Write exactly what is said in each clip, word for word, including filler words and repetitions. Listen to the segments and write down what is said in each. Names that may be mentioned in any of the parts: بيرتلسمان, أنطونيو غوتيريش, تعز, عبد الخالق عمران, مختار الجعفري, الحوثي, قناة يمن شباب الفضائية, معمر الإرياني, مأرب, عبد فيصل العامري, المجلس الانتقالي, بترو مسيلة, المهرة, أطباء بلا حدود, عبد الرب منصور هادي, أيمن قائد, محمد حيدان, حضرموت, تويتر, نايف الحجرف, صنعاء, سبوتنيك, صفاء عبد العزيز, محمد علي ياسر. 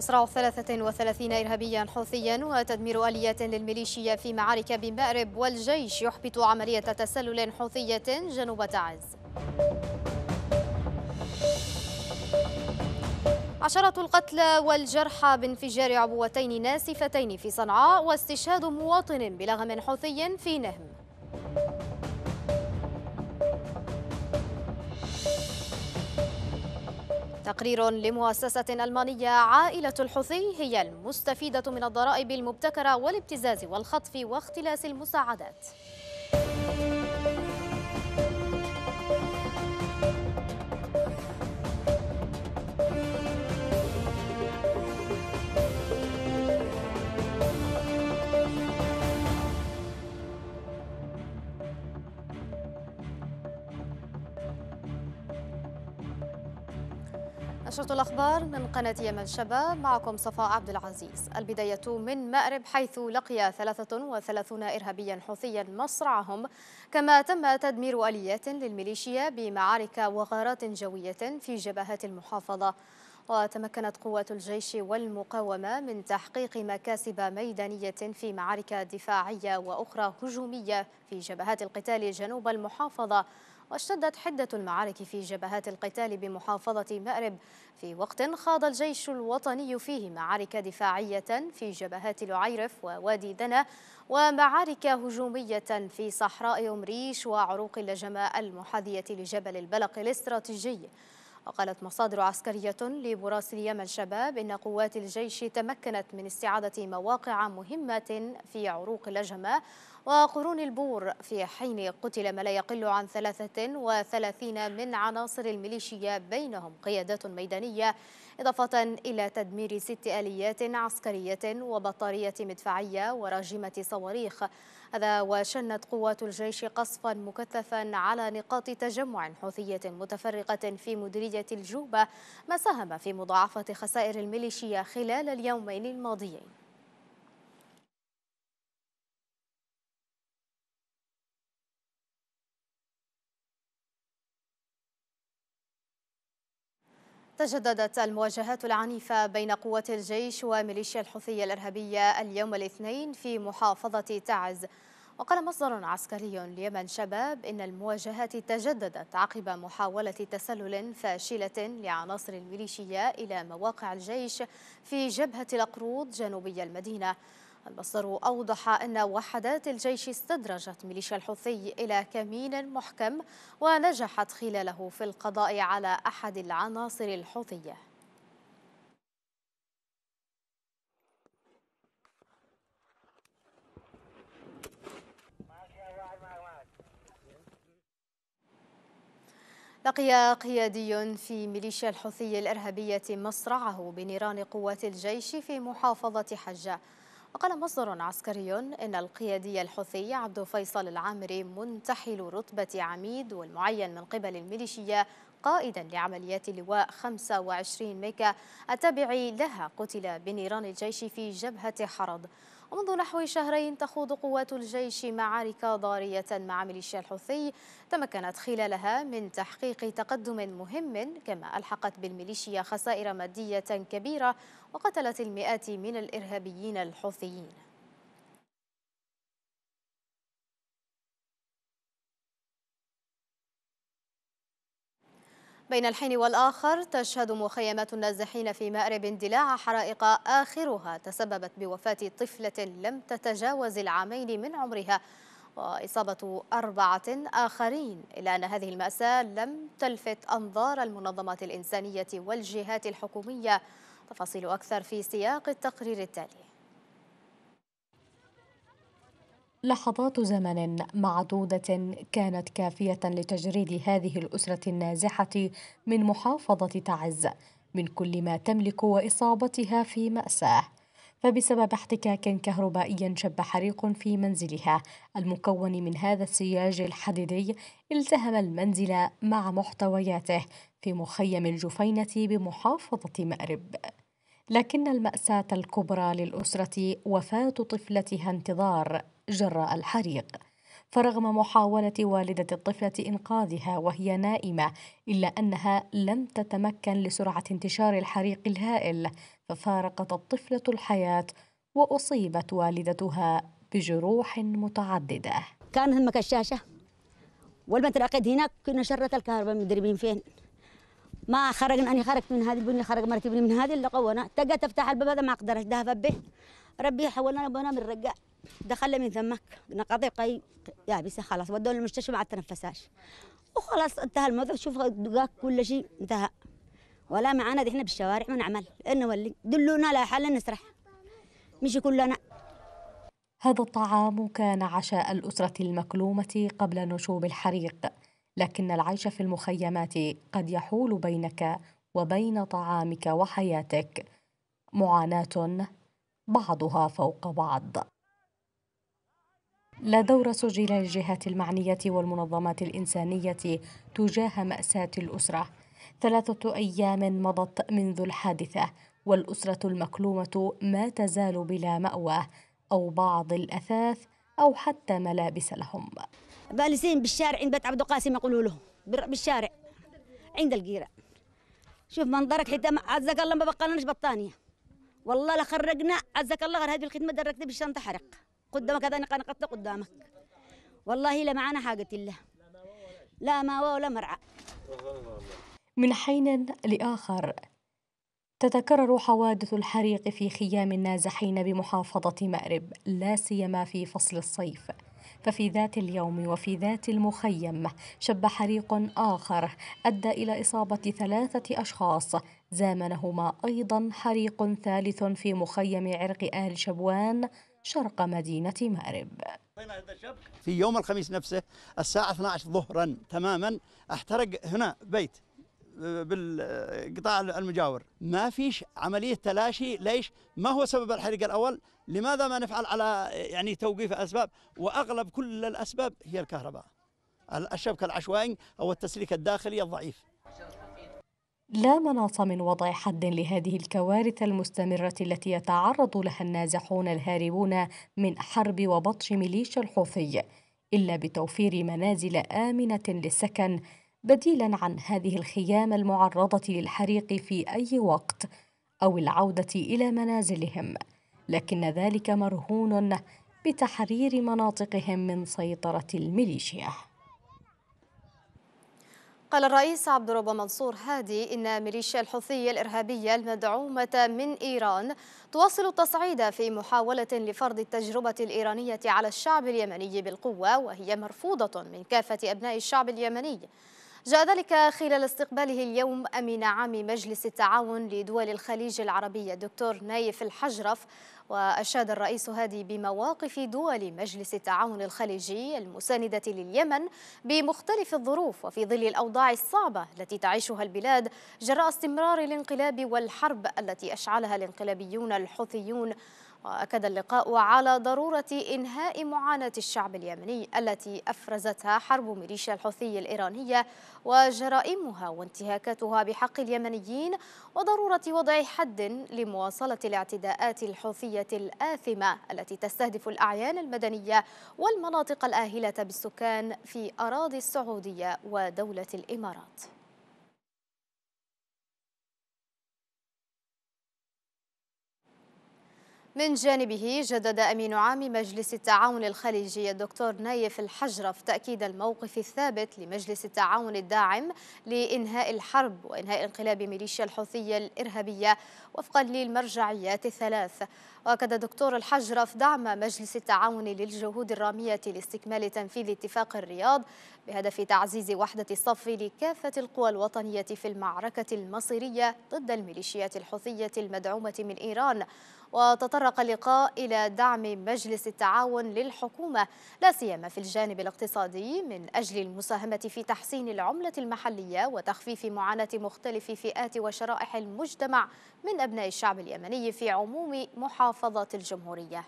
إسراع ثلاثة وثلاثين إرهابيا حوثيا وتدمير آليات للميليشيا في معارك بمأرب، والجيش يحبط عملية تسلل حوثية جنوب تعز. عشرة القتلى والجرحى بانفجار عبوتين ناسفتين في صنعاء، واستشهاد مواطن بلغم حوثي في نهم. تقرير لمؤسسة ألمانية، عائلة الحوثي هي المستفيدة من الضرائب المبتكرة والابتزاز والخطف واختلاس المساعدات. نشرة الأخبار من قناة يمن شباب، معكم صفاء عبد العزيز. البداية من مأرب، حيث لقي ثلاثة وثلاثين إرهابيا حوثيا مصرعهم، كما تم تدمير آليات للميليشيا بمعارك وغارات جوية في جبهات المحافظة. وتمكنت قوات الجيش والمقاومة من تحقيق مكاسب ميدانية في معارك دفاعية وأخرى هجومية في جبهات القتال جنوب المحافظة. واشتدت حدة المعارك في جبهات القتال بمحافظة مأرب، في وقت خاض الجيش الوطني فيه معارك دفاعية في جبهات العيرف ووادي دنا، ومعارك هجومية في صحراء أم ريش وعروق اللجمة المحاذية لجبل البلق الاستراتيجي. وقالت مصادر عسكرية لبراس اليمن شباب إن قوات الجيش تمكنت من استعادة مواقع مهمة في عروق اللجمة وقرون البور، في حين قتل ما لا يقل عن ثلاثة وثلاثين من عناصر الميليشيا بينهم قيادات ميدانية، إضافة إلى تدمير ست آليات عسكرية وبطارية مدفعية وراجمة صواريخ. هذا وشنت قوات الجيش قصفا مكثفا على نقاط تجمع حوثية متفرقة في مديرية الجوبة، ما ساهم في مضاعفة خسائر الميليشيا خلال اليومين الماضيين. تجددت المواجهات العنيفة بين قوات الجيش وميليشيا الحوثية الإرهابية اليوم الاثنين في محافظة تعز. وقال مصدر عسكري ليمن شباب إن المواجهات تجددت عقب محاولة تسلل فاشلة لعناصر الميليشيا إلى مواقع الجيش في جبهة الأقروض جنوبي المدينة. المصدر أوضح أن وحدات الجيش استدرجت ميليشيا الحوثي إلى كمين محكم، ونجحت خلاله في القضاء على أحد العناصر الحوثية. لقي قيادي في ميليشيا الحوثي الإرهابية مصرعه بنيران قوات الجيش في محافظة حجة. وقال مصدر عسكري إن القيادي الحوثي عبد فيصل العامري منتحل رتبة عميد والمعين من قبل الميليشيا قائدا لعمليات لواء خمسة وعشرين ميكا التابع لها قتل بنيران الجيش في جبهة حرض. ومنذ نحو شهرين تخوض قوات الجيش معارك ضارية مع ميليشيا الحوثي، تمكنت خلالها من تحقيق تقدم مهم، كما ألحقت بالميليشيا خسائر مادية كبيرة وقتلت المئات من الإرهابيين الحوثيين. بين الحين والآخر تشهد مخيمات النازحين في مأرب اندلاع حرائق آخرها تسببت بوفاة طفلة لم تتجاوز العامين من عمرها وإصابة أربعة آخرين، إلا أن هذه المأساة لم تلفت أنظار المنظمات الإنسانية والجهات الحكومية. تفاصيل أكثر في سياق التقرير التالي. لحظات زمن معدودة كانت كافية لتجريد هذه الأسرة النازحة من محافظة تعز من كل ما تملك وإصابتها في مأساة، فبسبب احتكاك كهربائي شب حريق في منزلها المكون من هذا السياج الحديدي التهم المنزل مع محتوياته في مخيم الجفينة بمحافظة مأرب. لكن المأساة الكبرى للأسرة وفاة طفلتها انتظار جراء الحريق، فرغم محاولة والدة الطفلة إنقاذها وهي نائمة إلا أنها لم تتمكن لسرعة انتشار الحريق الهائل، ففارقت الطفلة الحياة وأصيبت والدتها بجروح متعددة. كان هناك الشاشة والبنت العقد هناك، كنا شرة الكهرباء مدربين فين ما خرجنا. أنا خرجت من هذه البنية، خرج مرتي من هذه اللي قونا تقى تفتح الباب هذا ما قدرت دهب به ربي حولنا بنا من الرجاء دخلنا من ذمك نقضي قي يابسة خلاص ودوا المستشفى ما تنفساش وخلاص انتهى الموضوع. شوف دقاق كل شيء انتهى ولا معانا دحين بالشوارع ما نعمل انه ولي دلونا لا حل نسرح مش كلنا. هذا الطعام كان عشاء الأسرة المكلومة قبل نشوب الحريق، لكن العيش في المخيمات قد يحول بينك وبين طعامك وحياتك، معاناة بعضها فوق بعض. لا دور سجل الجهات المعنية والمنظمات الإنسانية تجاه مأساة الأسرة. ثلاثة أيام مضت منذ الحادثة والأسرة المكلومة ما تزال بلا مأوى أو بعض الأثاث أو حتى ملابس لهم. بالسين بالشارع عند بيت عبد القاسم يقولوا لهم بالشارع عند الجيرة شوف منظرك حتى عزك الله ما بقالناش بطانية والله لا خرجنا عزك الله غير هذه الخدمة دركت بالشنطة حرق قدامك هذا نقطة قدامك والله لا معانا حاجة الله لا ماوى ولا مرعى. من حين لآخر تتكرر حوادث الحريق في خيام النازحين بمحافظة مأرب، لا سيما في فصل الصيف. ففي ذات اليوم وفي ذات المخيم شب حريق آخر أدى إلى إصابة ثلاثة أشخاص، زامنهما أيضا حريق ثالث في مخيم عرق أهل شبوان شرق مدينة مأرب. في يوم الخميس نفسه الساعة اثنتي عشرة ظهرا تماما احترق هنا بيت بالقطاع المجاور. ما فيش عملية تلاشي. ليش ما هو سبب الحريق الأول؟ لماذا ما نفعل على يعني توقيف أسباب؟ وأغلب كل الأسباب هي الكهرباء، الشبكة العشوائي أو التسليك الداخلي الضعيف. لا مناص من وضع حد لهذه الكوارث المستمرة التي يتعرض لها النازحون الهاربون من حرب وبطش ميليشيا الحوثي إلا بتوفير منازل آمنة للسكن بديلاً عن هذه الخيام المعرضة للحريق في أي وقت أو العودة إلى منازلهم، لكن ذلك مرهون بتحرير مناطقهم من سيطرة الميليشيا. قال الرئيس عبد الرب منصور هادي إن ميليشيا الحوثية الإرهابية المدعومة من إيران تواصل التصعيد في محاولة لفرض التجربة الإيرانية على الشعب اليمني بالقوة، وهي مرفوضة من كافة أبناء الشعب اليمني. جاء ذلك خلال استقباله اليوم أمين عام مجلس التعاون لدول الخليج العربية الدكتور نايف الحجرف، وأشاد الرئيس هادي بمواقف دول مجلس التعاون الخليجي المساندة لليمن بمختلف الظروف وفي ظل الأوضاع الصعبة التي تعيشها البلاد جراء استمرار الانقلاب والحرب التي أشعلها الانقلابيون الحوثيون. وأكد اللقاء على ضرورة إنهاء معاناة الشعب اليمني التي أفرزتها حرب ميليشيا الحوثي الإيرانية وجرائمها وانتهاكاتها بحق اليمنيين، وضرورة وضع حد لمواصلة الاعتداءات الحوثية الآثمة التي تستهدف الأعيان المدنية والمناطق الآهلة بالسكان في أراضي السعودية ودولة الإمارات. من جانبه جدد أمين عام مجلس التعاون الخليجي الدكتور نايف الحجرف تأكيد الموقف الثابت لمجلس التعاون الداعم لإنهاء الحرب وإنهاء انقلاب ميليشيا الحوثية الإرهابية وفقا للمرجعيات الثلاث. وأكد الدكتور الحجرف دعم مجلس التعاون للجهود الرامية لاستكمال تنفيذ اتفاق الرياض بهدف تعزيز وحدة الصف لكافة القوى الوطنية في المعركة المصيرية ضد الميليشيات الحوثية المدعومة من إيران. وتطرق اللقاء إلى دعم مجلس التعاون للحكومة لا سيما في الجانب الاقتصادي من أجل المساهمة في تحسين العملة المحلية وتخفيف معاناة مختلف فئات وشرائح المجتمع من أبناء الشعب اليمني في عموم محافظة الجمهورية.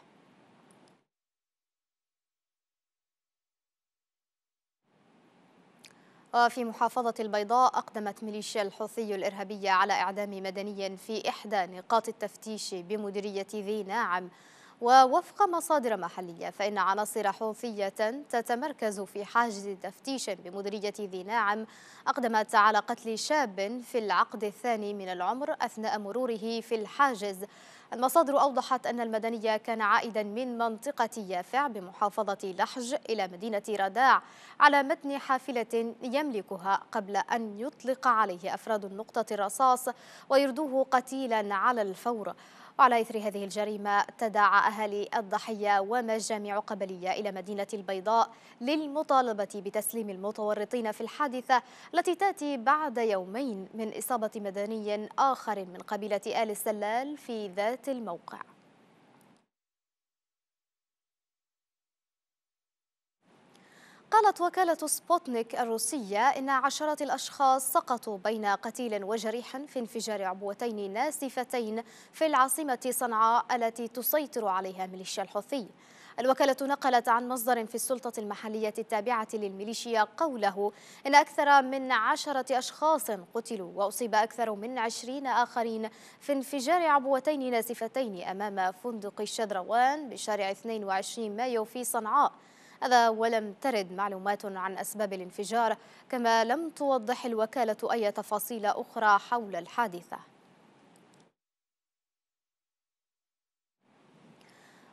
وفي محافظة البيضاء أقدمت ميليشيا الحوثي الإرهابية على إعدام مدني في إحدى نقاط التفتيش بمديرية ذي ناعم. ووفق مصادر محلية فإن عناصر حوثية تتمركز في حاجز تفتيش بمديرية ذي ناعم أقدمت على قتل شاب في العقد الثاني من العمر أثناء مروره في الحاجز. المصادر أوضحت أن المدني كان عائدا من منطقة يافع بمحافظة لحج إلى مدينة رداع على متن حافلة يملكها قبل أن يطلق عليه أفراد نقطة الرصاص ويردوه قتيلا على الفور. وعلى إثر هذه الجريمة تداعى أهالي الضحية ومجامع قبلية إلى مدينة البيضاء للمطالبة بتسليم المتورطين في الحادثة التي تأتي بعد يومين من إصابة مدني آخر من قبيلة آل السلال في ذات الموقع. قالت وكالة سبوتنيك الروسية إن عشرات الأشخاص سقطوا بين قتيل وجريح في انفجار عبوتين ناسفتين في العاصمة صنعاء التي تسيطر عليها ميليشيا الحوثي. الوكالة نقلت عن مصدر في السلطة المحلية التابعة للميليشيا قوله إن أكثر من عشرة أشخاص قتلوا وأصيب أكثر من عشرين آخرين في انفجار عبوتين ناسفتين أمام فندق الشدروان بشارع اثنين وعشرين مايو في صنعاء. هذا ولم ترد معلومات عن أسباب الانفجار، كما لم توضح الوكالة أي تفاصيل أخرى حول الحادثة.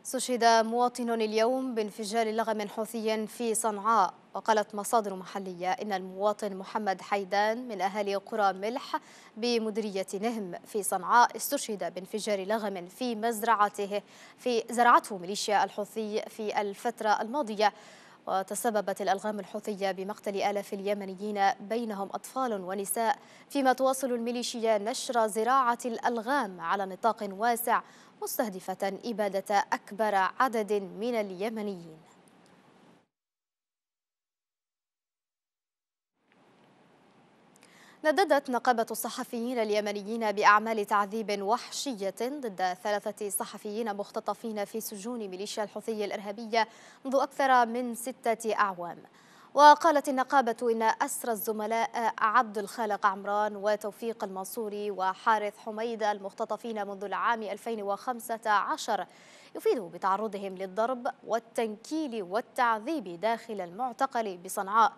استشهد مواطن اليوم بانفجار لغم حوثي في صنعاء، وقالت مصادر محلية إن المواطن محمد حيدان من أهالي قرى ملح بمديرية نهم في صنعاء استشهد بانفجار لغم في مزرعته في زرعته ميليشيا الحوثي في الفترة الماضية. وتسببت الألغام الحوثية بمقتل آلاف اليمنيين بينهم أطفال ونساء، فيما تواصل الميليشيا نشر زراعة الألغام على نطاق واسع مستهدفة إبادة أكبر عدد من اليمنيين. نددت نقابة الصحفيين اليمنيين بأعمال تعذيب وحشية ضد ثلاثة صحفيين مختطفين في سجون ميليشيا الحوثي الإرهابية منذ أكثر من ستة أعوام. وقالت النقابة إن أسر الزملاء عبد الخالق عمران وتوفيق المنصوري وحارث حميدة المختطفين منذ العام ألفين وخمسة عشر يفيد بتعرضهم للضرب والتنكيل والتعذيب داخل المعتقل بصنعاء.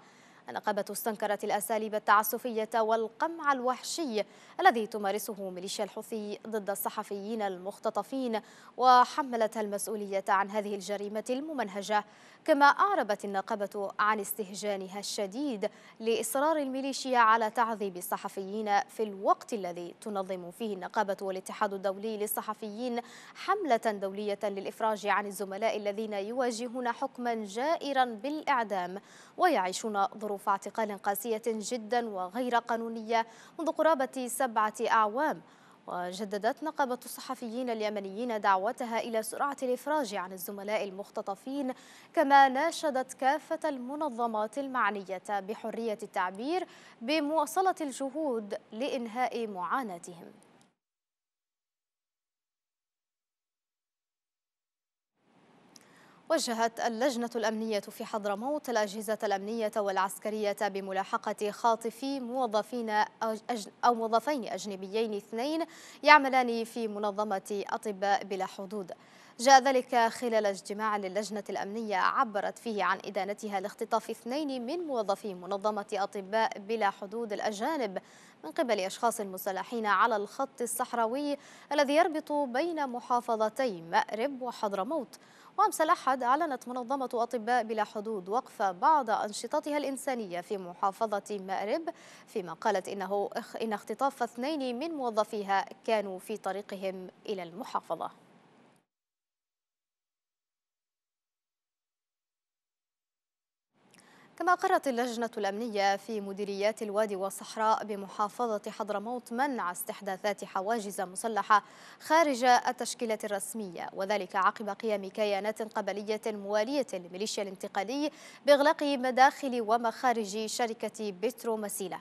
النقابة استنكرت الأساليب التعسفية والقمع الوحشي الذي تمارسه ميليشيا الحوثي ضد الصحفيين المختطفين وحملتها المسؤولية عن هذه الجريمة الممنهجة، كما أعربت النقابة عن استهجانها الشديد لإصرار الميليشيا على تعذيب الصحفيين في الوقت الذي تنظم فيه النقابة والاتحاد الدولي للصحفيين حملة دولية للإفراج عن الزملاء الذين يواجهون حكما جائرا بالإعدام ويعيشون ظروف اعتقال قاسية جدا وغير قانونية منذ قرابة سبعة أعوام. وجددت نقابة الصحفيين اليمنيين دعوتها إلى سرعة الإفراج عن الزملاء المختطفين، كما ناشدت كافة المنظمات المعنية بحرية التعبير بمواصلة الجهود لإنهاء معاناتهم. وجهت اللجنة الأمنية في حضرموت الأجهزة الأمنية والعسكرية بملاحقة خاطفي موظفين أو موظفين أجنبيين اثنين يعملان في منظمة أطباء بلا حدود. جاء ذلك خلال اجتماع للجنة الأمنية عبرت فيه عن إدانتها لاختطاف اثنين من موظفي منظمة أطباء بلا حدود الأجانب من قبل أشخاص مسلحين على الخط الصحراوي الذي يربط بين محافظتي مأرب وحضرموت. وأمس الأحد أعلنت منظمة أطباء بلا حدود وقف بعض أنشطتها الإنسانية في محافظة مأرب، فيما قالت إنه إن اختطاف اثنين من موظفيها كانوا في طريقهم إلى المحافظة. كما أقرت اللجنة الأمنية في مديريات الوادي والصحراء بمحافظة حضرموت منع استحداثات حواجز مسلحة خارج التشكيلات الرسمية، وذلك عقب قيام كيانات قبلية موالية لميليشيا الانتقالي بإغلاق مداخل ومخارج شركة بترو مسيلة.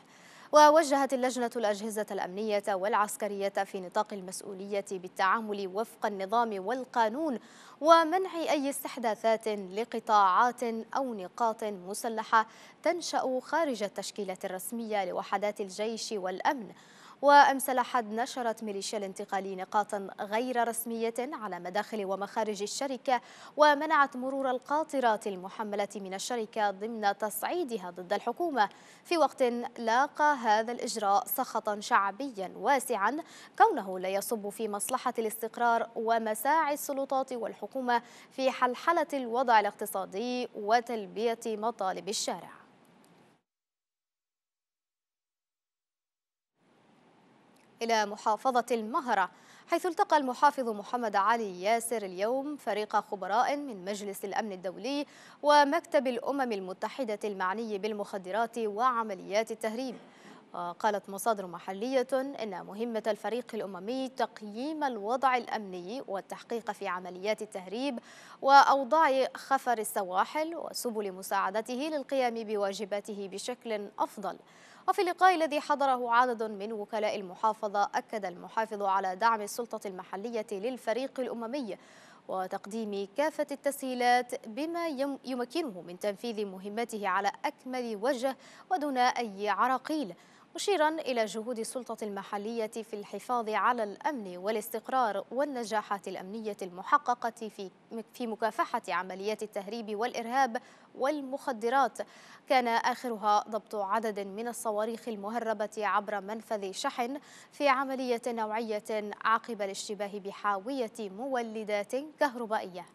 ووجهت اللجنة الأجهزة الأمنية والعسكرية في نطاق المسؤولية بالتعامل وفق النظام والقانون ومنع أي استحداثات لقطاعات أو نقاط مسلحة تنشأ خارج التشكيلات الرسمية لوحدات الجيش والأمن. وأمس الأحد نشرت ميليشيا الانتقالي نقاطا غير رسمية على مداخل ومخارج الشركة، ومنعت مرور القاطرات المحملة من الشركة ضمن تصعيدها ضد الحكومة، في وقت لاقى هذا الإجراء سخطا شعبيا واسعا، كونه لا يصب في مصلحة الاستقرار ومساعي السلطات والحكومة في حلحلة الوضع الاقتصادي وتلبية مطالب الشارع. إلى محافظة المهرة، حيث التقى المحافظ محمد علي ياسر اليوم فريق خبراء من مجلس الأمن الدولي ومكتب الأمم المتحدة المعني بالمخدرات وعمليات التهريب. قالت مصادر محلية إن مهمة الفريق الأممي تقييم الوضع الأمني والتحقيق في عمليات التهريب وأوضاع خفر السواحل وسبل مساعدته للقيام بواجباته بشكل أفضل. وفي اللقاء الذي حضره عدد من وكلاء المحافظة، أكد المحافظ على دعم السلطة المحلية للفريق الأممي وتقديم كافة التسهيلات بما يمكنه من تنفيذ مهمته على أكمل وجه ودون أي عراقيل، مشيرا إلى جهود السلطة المحلية في الحفاظ على الأمن والاستقرار والنجاحات الأمنية المحققة في في مكافحة عمليات التهريب والإرهاب والمخدرات، كان آخرها ضبط عدد من الصواريخ المهربة عبر منفذ شحن في عملية نوعية عقب الاشتباه بحاوية مولدات كهربائية.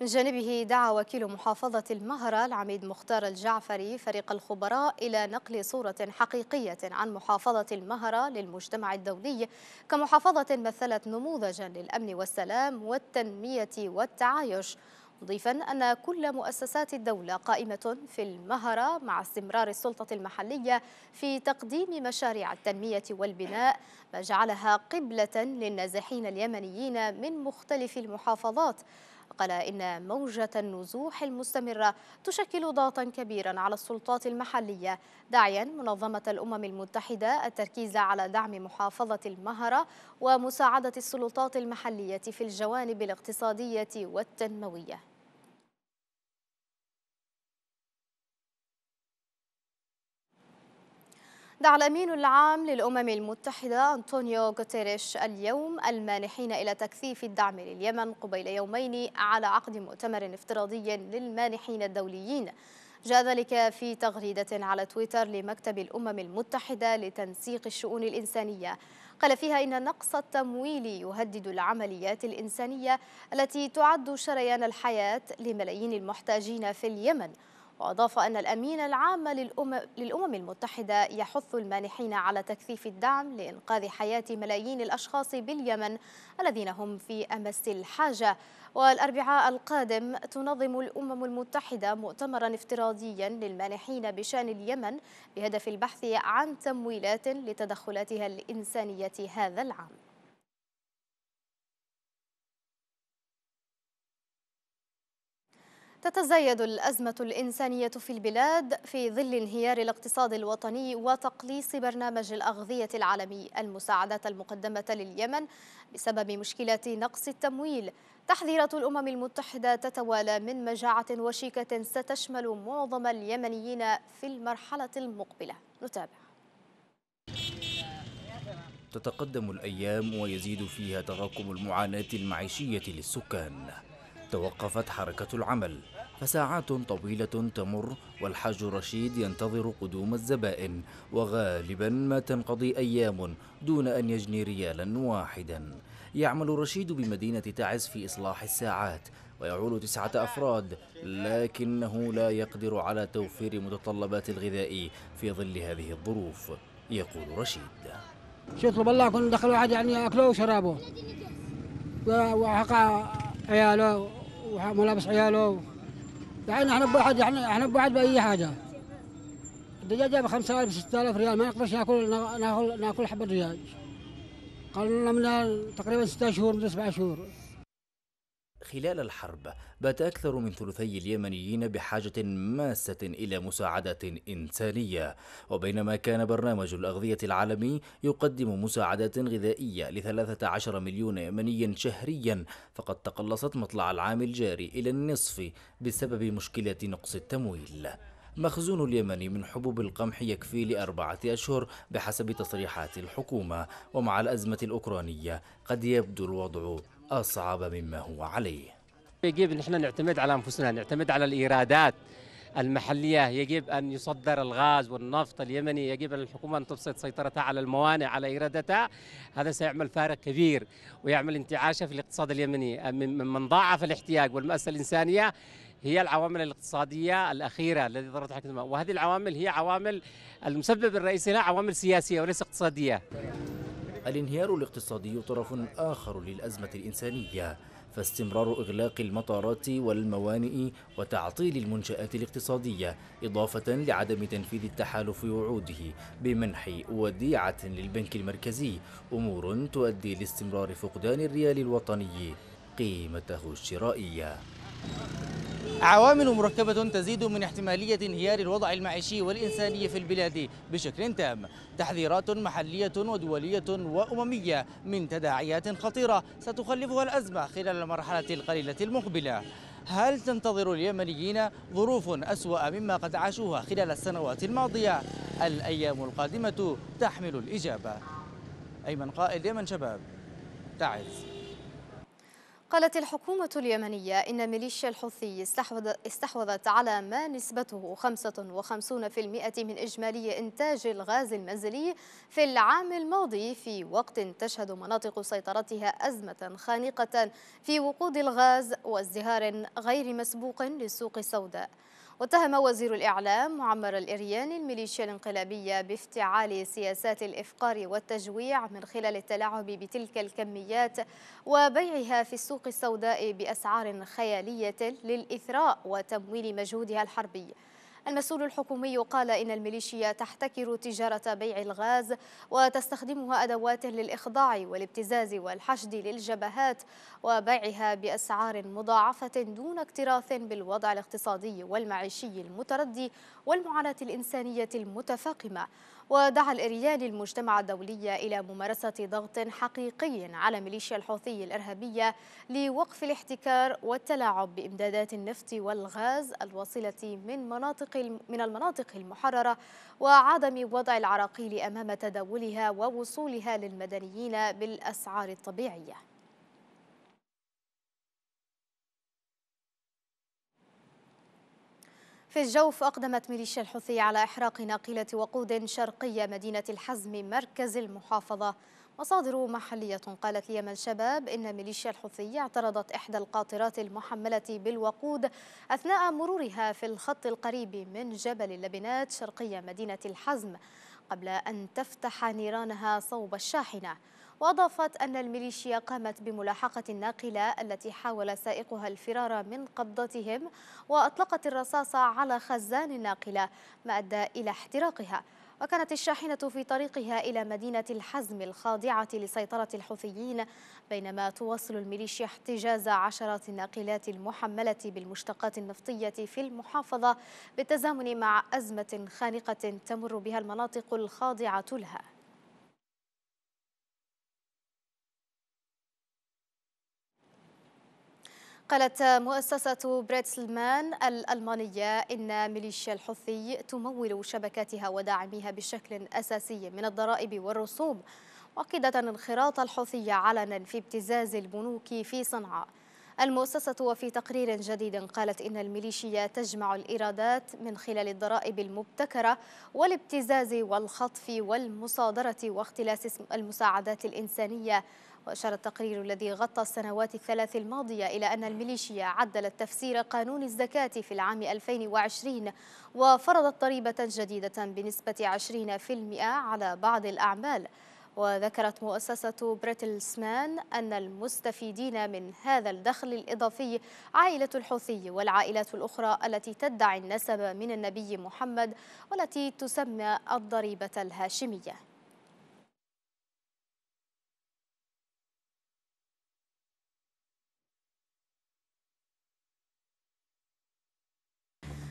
من جانبه دعا وكيل محافظة المهرة العميد مختار الجعفري فريق الخبراء إلى نقل صورة حقيقية عن محافظة المهرة للمجتمع الدولي كمحافظة مثلت نموذجا للأمن والسلام والتنمية والتعايش، مضيفا أن كل مؤسسات الدولة قائمة في المهرة مع استمرار السلطة المحلية في تقديم مشاريع التنمية والبناء، ما جعلها قبلة للنازحين اليمنيين من مختلف المحافظات. قال إن موجة النزوح المستمرة تشكل ضغطا كبيرا على السلطات المحلية، داعيا منظمة الأمم المتحدة التركيز على دعم محافظة المهرة ومساعدة السلطات المحلية في الجوانب الاقتصادية والتنموية. دعا الأمين العام للأمم المتحدة أنطونيو غوتيريش اليوم المانحين إلى تكثيف الدعم لليمن قبيل يومين على عقد مؤتمر افتراضي للمانحين الدوليين. جاء ذلك في تغريدة على تويتر لمكتب الأمم المتحدة لتنسيق الشؤون الإنسانية، قال فيها إن نقص التمويل يهدد العمليات الإنسانية التي تعد شريان الحياة لملايين المحتاجين في اليمن. وأضاف أن الأمين العام للأمم المتحدة يحث المانحين على تكثيف الدعم لإنقاذ حياة ملايين الأشخاص باليمن الذين هم في أمس الحاجة. والأربعاء القادم تنظم الأمم المتحدة مؤتمرا افتراضيا للمانحين بشأن اليمن بهدف البحث عن تمويلات لتدخلاتها الإنسانية هذا العام. تتزايد الأزمة الإنسانية في البلاد في ظل انهيار الاقتصاد الوطني وتقليص برنامج الأغذية العالمي، المساعدات المقدمة لليمن بسبب مشكلات نقص التمويل. تحذيرات الأمم المتحدة تتوالى من مجاعة وشيكة ستشمل معظم اليمنيين في المرحلة المقبلة. نتابع. تتقدم الأيام ويزيد فيها تراكم المعاناة المعيشية للسكان. توقفت حركة العمل، فساعات طويلة تمر والحاج رشيد ينتظر قدوم الزبائن، وغالبا ما تنقضي أيام دون أن يجني ريالا واحدا. يعمل رشيد بمدينة تعز في إصلاح الساعات ويعول تسعة أفراد، لكنه لا يقدر على توفير متطلبات الغذاء في ظل هذه الظروف. يقول رشيد: يطلب الله كن دخلوا عاد يعني أكله وشرابه وحقا عياله وملابس عياله، يعني احنا بواحد احنا احنا بواحد باي حاجه. الدجاجه ب خمسة آلاف ستة آلاف ريال، ما نقدرش ناكل ناكل ناكل حبه دجاج. قالوا لنا من تقريبا ستة شهور من سبعة شهور. خلال الحرب بات أكثر من ثلثي اليمنيين بحاجة ماسة إلى مساعدة إنسانية، وبينما كان برنامج الأغذية العالمي يقدم مساعدات غذائية لثلاثة عشر مليون يمني شهريا، فقد تقلصت مطلع العام الجاري إلى النصف بسبب مشكلة نقص التمويل. مخزون اليمن من حبوب القمح يكفي لأربعة أشهر بحسب تصريحات الحكومة، ومع الأزمة الأوكرانية قد يبدو الوضع أصعب مما هو عليه. يجب أن احنا نعتمد على أنفسنا، نعتمد على الإيرادات المحلية، يجب أن يصدر الغاز والنفط اليمني، يجب أن الحكومة أن تبسط سيطرتها على الموانئ على إيراداتها. هذا سيعمل فارق كبير ويعمل انتعاشة في الاقتصاد اليمني. من ضاعف الاحتياج والمأساة الإنسانية هي العوامل الاقتصادية الأخيرة التي ضرت حكومة، وهذه العوامل هي عوامل المسبب الرئيسي لها عوامل سياسية وليس اقتصادية. الانهيار الاقتصادي طرف آخر للأزمة الإنسانية، فاستمرار إغلاق المطارات والموانئ وتعطيل المنشآت الاقتصادية إضافة لعدم تنفيذ التحالف وعوده بمنح وديعة للبنك المركزي أمور تؤدي لاستمرار فقدان الريال الوطني قيمته الشرائية. عوامل مركبة تزيد من احتمالية انهيار الوضع المعيشي والإنساني في البلاد بشكل تام. تحذيرات محلية ودولية وأممية من تداعيات خطيرة ستخلفها الأزمة خلال المرحلة القليلة المقبلة. هل تنتظر اليمنيين ظروف أسوأ مما قد عاشوها خلال السنوات الماضية؟ الأيام القادمة تحمل الإجابة. أيمن قائد، يمن شباب، تعز. قالت الحكومة اليمنية إن ميليشيا الحوثي استحوذت على ما نسبته خمسة وخمسين بالمئة من إجمالي إنتاج الغاز المنزلي في العام الماضي، في وقت تشهد مناطق سيطرتها أزمة خانقة في وقود الغاز وازدهار غير مسبوق للسوق السوداء. واتهم وزير الإعلام معمر الإرياني الميليشيا الانقلابية بافتعال سياسات الإفقار والتجويع من خلال التلاعب بتلك الكميات وبيعها في السوق السوداء بأسعار خيالية للإثراء وتمويل مجهودها الحربي. المسؤول الحكومي قال إن الميليشيا تحتكر تجارة بيع الغاز وتستخدمها أدوات للإخضاع والابتزاز والحشد للجبهات وبيعها بأسعار مضاعفة دون اكتراث بالوضع الاقتصادي والمعيشي المتردي والمعاناة الإنسانية المتفاقمة. ودعا الإرياني المجتمع الدولي إلى ممارسة ضغط حقيقي على ميليشيا الحوثي الإرهابية لوقف الاحتكار والتلاعب بإمدادات النفط والغاز الواصلة من مناطق من المناطق المحررة وعدم وضع العراقيل أمام تداولها ووصولها للمدنيين بالأسعار الطبيعية. في الجوف أقدمت ميليشيا الحوثي على إحراق ناقلة وقود شرقية مدينة الحزم مركز المحافظة. مصادر محلية قالت ليمن شباب إن ميليشيا الحوثي اعترضت إحدى القاطرات المحملة بالوقود أثناء مرورها في الخط القريب من جبل اللبنات شرقية مدينة الحزم قبل أن تفتح نيرانها صوب الشاحنة. وأضافت أن الميليشيا قامت بملاحقة الناقلة التي حاول سائقها الفرار من قبضتهم وأطلقت الرصاص على خزان الناقلة ما أدى إلى احتراقها. وكانت الشاحنة في طريقها إلى مدينة الحزم الخاضعة لسيطرة الحوثيين، بينما تواصل الميليشيا احتجاز عشرات الناقلات المحملة بالمشتقات النفطية في المحافظة بالتزامن مع أزمة خانقة تمر بها المناطق الخاضعة لها. قالت مؤسسة بيرتلسمان الألمانية إن ميليشيا الحوثي تمول شبكاتها وداعميها بشكل أساسي من الضرائب والرسوم، مؤكدة انخراط الحوثي علنا في ابتزاز البنوك في صنعاء. المؤسسة وفي تقرير جديد قالت إن الميليشيا تجمع الإيرادات من خلال الضرائب المبتكرة والابتزاز والخطف والمصادرة واختلاس المساعدات الإنسانية. وأشار التقرير الذي غطى السنوات الثلاث الماضية إلى أن الميليشيا عدلت تفسير قانون الزكاة في العام ألفين وعشرين وفرضت ضريبة جديدة بنسبة عشرين بالمئة على بعض الأعمال. وذكرت مؤسسة بيرتلسمان أن المستفيدين من هذا الدخل الإضافي عائلة الحوثي والعائلات الأخرى التي تدعي النسب من النبي محمد والتي تسمى الضريبة الهاشمية.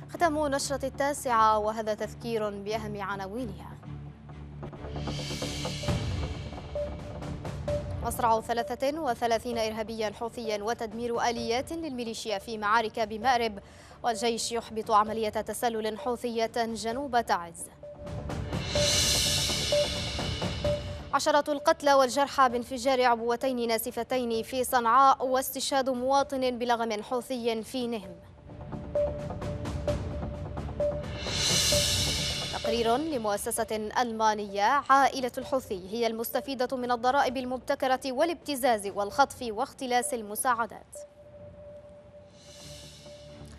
ختم نشرة التاسعة، وهذا تذكير بأهم عناوينها. أسرعوا ثلاثة وثلاثين إرهابيا حوثيا وتدمير آليات للميليشيا في معارك بمأرب، والجيش يحبط عملية تسلل حوثية جنوب تعز. عشرة القتلى والجرحى بانفجار عبوتين ناسفتين في صنعاء، واستشهاد مواطن بلغم حوثي في نهم. تقرير لمؤسسة ألمانية، عائلة الحوثي هي المستفيدة من الضرائب المبتكرة والابتزاز والخطف واختلاس المساعدات.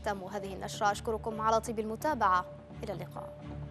تم هذه النشرة، أشكركم على طيب المتابعة، إلى اللقاء.